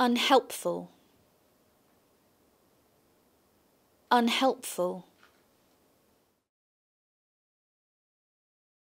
Unhelpful. Unhelpful.